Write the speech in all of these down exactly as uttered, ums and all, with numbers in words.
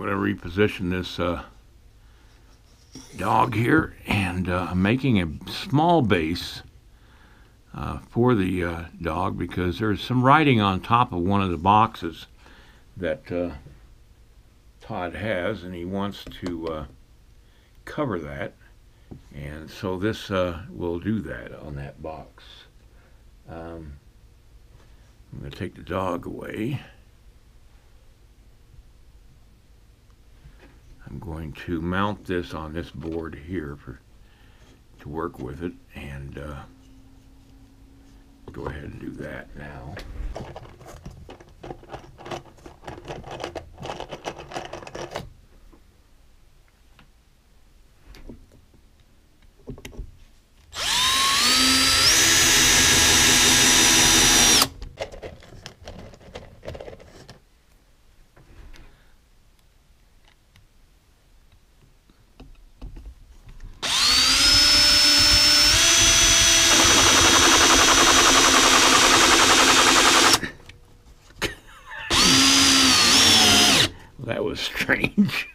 I'm going to reposition this uh, dog here, and uh, I'm making a small base uh, for the uh, dog because there's some writing on top of one of the boxes that uh, Todd has, and he wants to uh, cover that, and so this uh, will do that on that box. Um, I'm going to take the dog away. I'm going to mount this on this board here for, to work with it, and uh, go ahead and do that now. That was strange.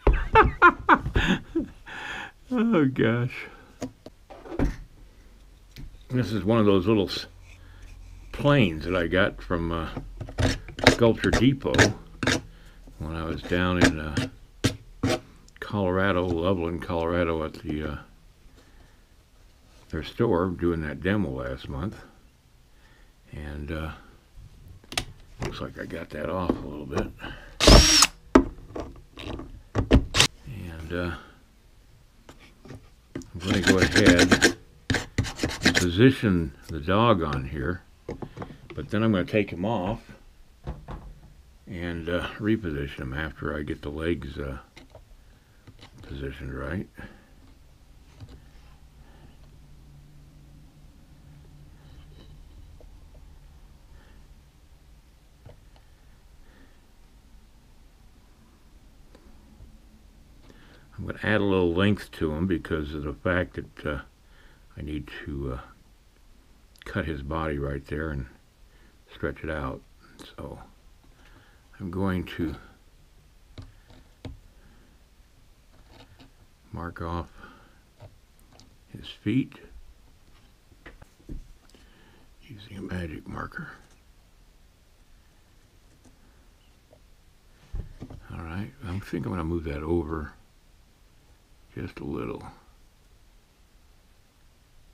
Oh gosh. This is one of those little planes that I got from uh, Sculpture Depot when I was down in uh, Colorado, Loveland, Colorado, at the uh, their store doing that demo last month. And uh, looks like I got that off a little bit. Uh, I'm going to go ahead and position the dog on here, but then I'm going to take him off and uh, reposition him after I get the legs uh, positioned right. I'm going to add a little length to him because of the fact that uh, I need to uh, cut his body right there and stretch it out. So I'm going to mark off his feet using a magic marker. All right, I think I'm going to move that over just a little,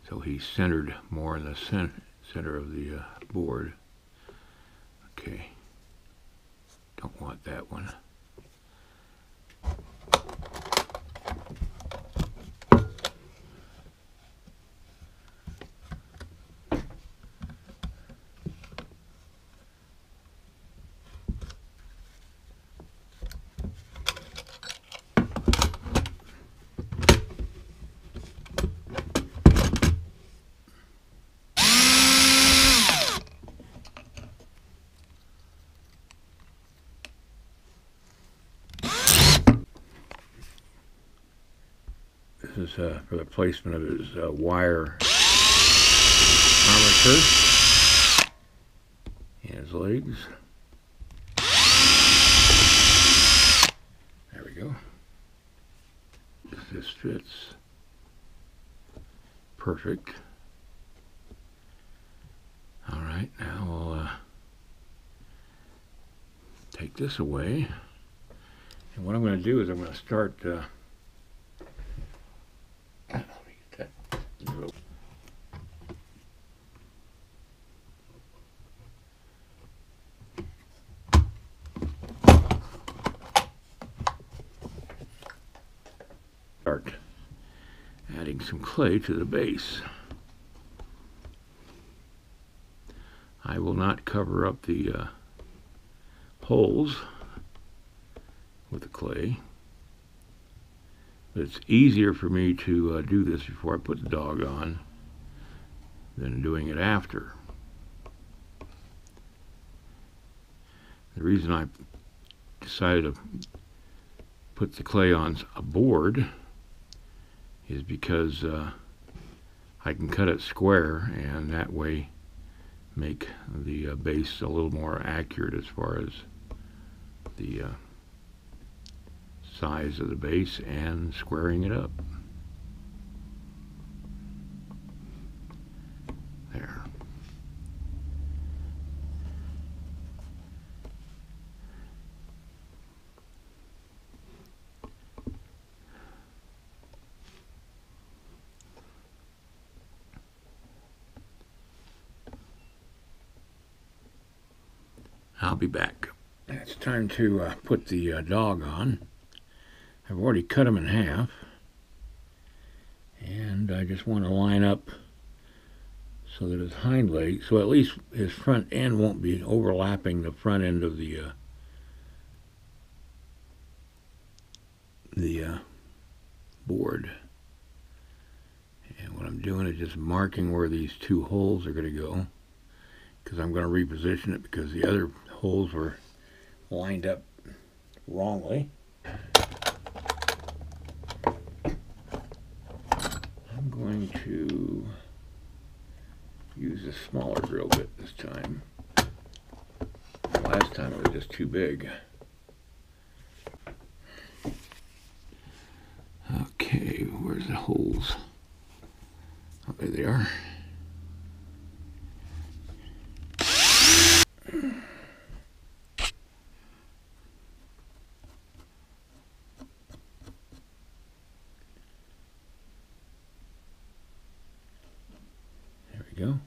so he's centered more in the center, center of the uh, board. Okay, don't want that one. This is uh, for the placement of his uh, wire armature and his legs. There we go. This fits perfect. All right, now we'll uh, take this away. And what I'm going to do is I'm going to start. Uh, Start adding some clay to the base. I will not cover up the uh, holes with the clay. But it's easier for me to uh, do this before I put the dog on than doing it after. The reason I decided to put the clay on a board is because uh, I can cut it square and that way make the uh, base a little more accurate as far as the uh, size of the base and squaring it up. There. I'll be back. It's time to uh, put the uh, dog on. I've already cut him in half, and I just want to line up so that his hind leg, so at least his front end won't be overlapping the front end of the uh, the uh, board. And what I'm doing is just marking where these two holes are going to go, because I'm going to reposition it because the other holes were lined up wrongly. I'm going to use a smaller drill bit this time. Last time it was just too big. Okay, where's the holes? Oh, there they are. Go.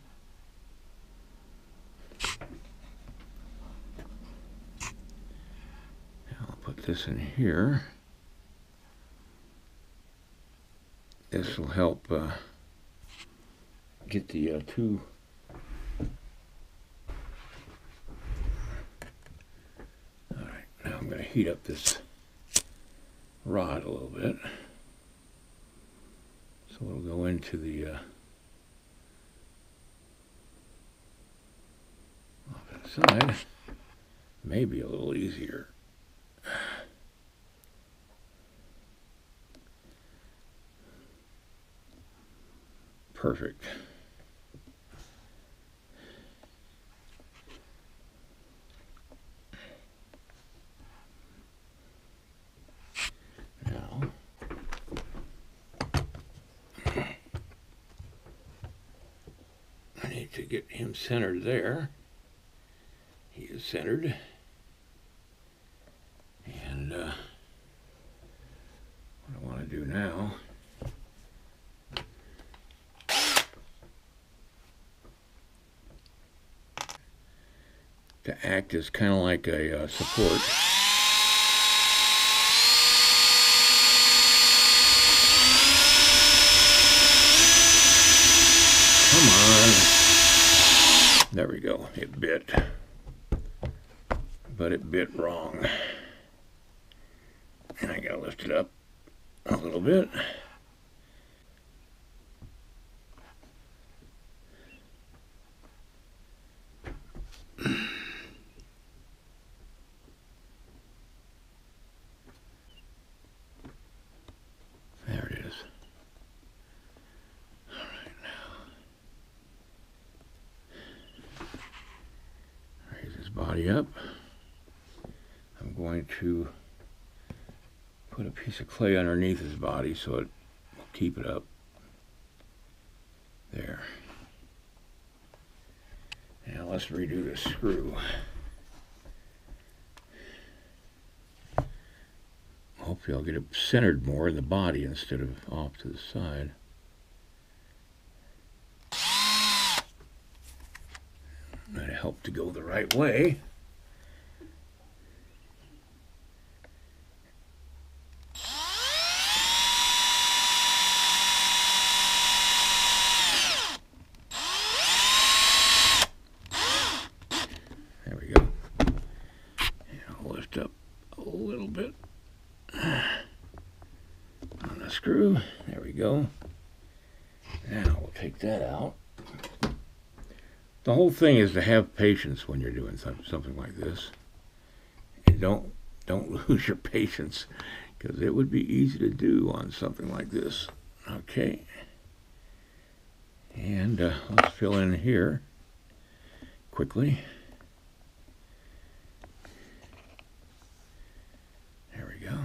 Now I'll put this in here. This will help uh, get the uh, two Alright, now I'm going to heat up this rod a little bit, so it'll go into the uh, side, maybe a little easier. Perfect. Now, I need to get him centered there. He is centered, and uh, what I want to do now to act as kind of like a uh, support. Come on. There we go. It bit. But it bit wrong, and I gotta lift it up a little bit. There it is. All right, now raise his body up. Going to put a piece of clay underneath his body so it will keep it up. There. Now let's redo this screw. Hopefully I'll get it centered more in the body instead of off to the side. That helped to go the right way. Screw. There we go. Now we'll take that out. The whole thing is to have patience when you're doing something like this, and don't don't lose your patience, because it would be easy to do on something like this. Okay. And uh, let's fill in here quickly. There we go.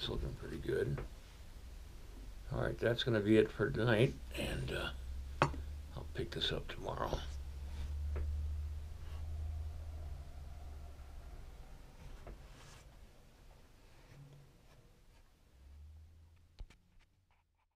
it's looking pretty good. All right, that's going to be it for tonight, and uh, I'll pick this up tomorrow.